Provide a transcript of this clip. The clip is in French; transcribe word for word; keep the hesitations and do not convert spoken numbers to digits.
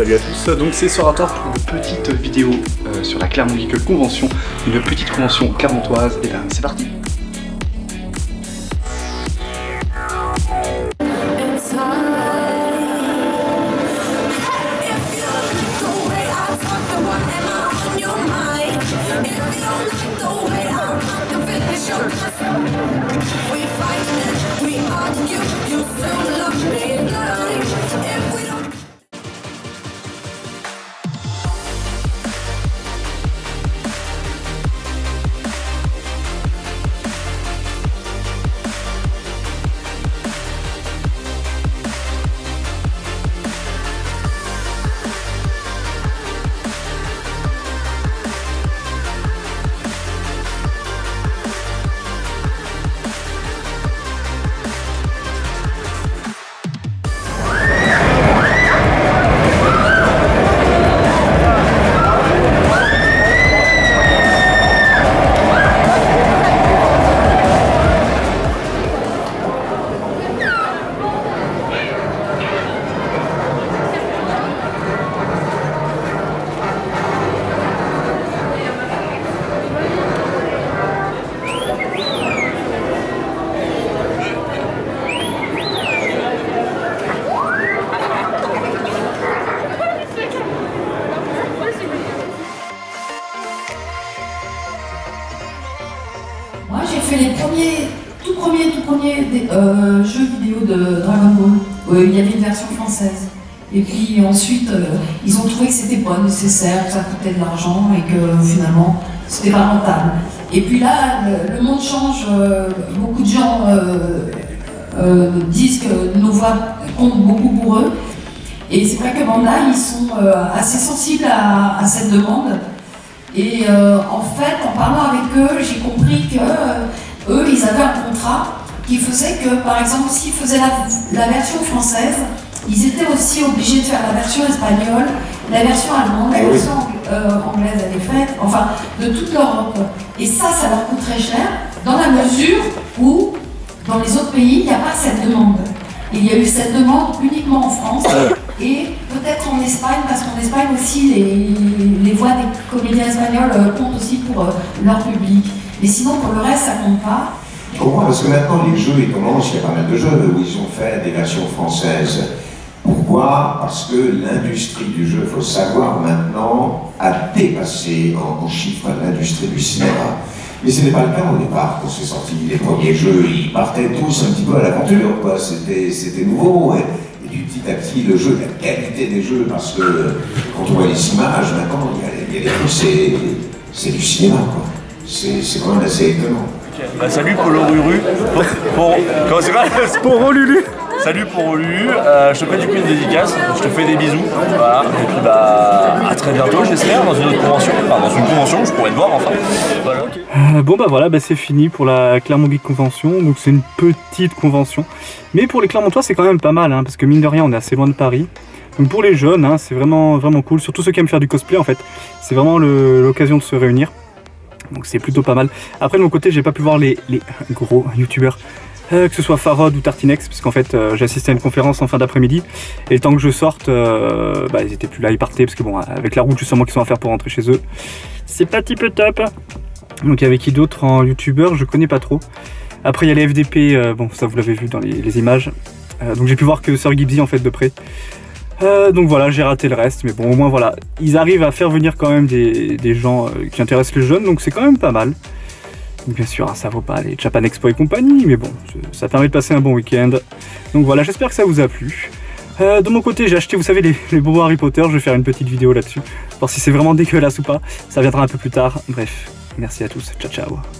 Salut à tous, donc c'est Sorator pour une petite vidéo euh, sur la Clermont Geek Convention, une petite convention clermontoise, et ben c'est parti. Moi j'ai fait les premiers, tout premiers, tout premiers des, euh, jeux vidéo de Dragon Ball. Euh, il y avait une version française. Et puis ensuite, euh, ils ont trouvé que c'était pas nécessaire, que ça coûtait de l'argent et que finalement, c'était pas rentable. Et puis là, le, le monde change. Euh, beaucoup de gens euh, euh, disent que nos voix comptent beaucoup pour eux. Et c'est vrai que Bandai, ils sont euh, assez sensibles à, à cette demande. Et euh, en fait, en parlant avec eux, j'ai compris que euh, eux, ils avaient un contrat qui faisait que, par exemple, s'ils faisaient la, la version française, ils étaient aussi obligés de faire la version espagnole, la version allemande, la version euh, anglaise à des fêtes, enfin, de toute l'Europe. Et ça, ça leur coûte très cher, dans la mesure où, dans les autres pays, il n'y a pas cette demande. Il y a eu cette demande uniquement en France. Et peut-être en Espagne, parce qu'en Espagne aussi, les, les voix des comédiens espagnols euh, comptent aussi pour euh, leur public. Mais sinon, pour le reste, ça compte pas. Je comprends, parce que maintenant, les jeux, ils commencent, il y a pas mal de jeux où ils ont fait des versions françaises. Pourquoi? Parce que l'industrie du jeu, il faut savoir maintenant, a dépassé en, en chiffres l'industrie du cinéma. Mais ce n'est pas le cas au départ, quand c'est sorti les premiers jeux, ils partaient tous un petit peu à l'aventure, c'était nouveau. Ouais. Du petit à petit, le jeu, la qualité des jeux, parce que quand on voit les images, maintenant, il y a des trucs, c'est du cinéma, quoi. C'est quand même assez étonnant. Okay. Bah, salut Polo Ruru. Pour, comment c'est pas Polo Lulu. Salut pour Lulu, euh, je te fais du coup une dédicace, je te fais des bisous, voilà, et puis bah à très bientôt j'espère, dans une autre convention, enfin dans une convention je pourrais te voir enfin, voilà. Okay. Euh, bon bah voilà, bah, c'est fini pour la Clermont Geek Convention, donc c'est une petite convention, mais pour les Clermontois c'est quand même pas mal, hein, parce que mine de rien on est assez loin de Paris, donc pour les jeunes hein, c'est vraiment, vraiment cool, surtout ceux qui aiment faire du cosplay en fait, c'est vraiment l'occasion de se réunir, donc c'est plutôt pas mal. Après de mon côté j'ai pas pu voir les, les gros youtubeurs, Euh, que ce soit Farod ou Tartinex, parce qu'en fait euh, j'assistais à une conférence en fin d'après-midi et le temps que je sorte, euh, bah, ils étaient plus là, ils partaient parce que bon, avec la route justement qu'ils sont à faire pour rentrer chez eux, c'est pas petit peu top. Donc il y avait qui d'autre en youtubeur, je connais pas trop. Après il y a les F D P, euh, bon ça vous l'avez vu dans les, les images, euh, donc j'ai pu voir que Sir Gibbsy en fait de près. Euh, donc voilà, j'ai raté le reste, mais bon au moins voilà, ils arrivent à faire venir quand même des, des gens euh, qui intéressent les jeunes, donc c'est quand même pas mal. Bien sûr, hein, ça vaut pas les Japan Expo et compagnie, mais bon, ça permet de passer un bon week-end. Donc voilà, j'espère que ça vous a plu. Euh, de mon côté, j'ai acheté, vous savez, les, les bonbons Harry Potter. Je vais faire une petite vidéo là-dessus. Voir si c'est vraiment dégueulasse ou pas. Ça viendra un peu plus tard. Bref, merci à tous. Ciao, ciao.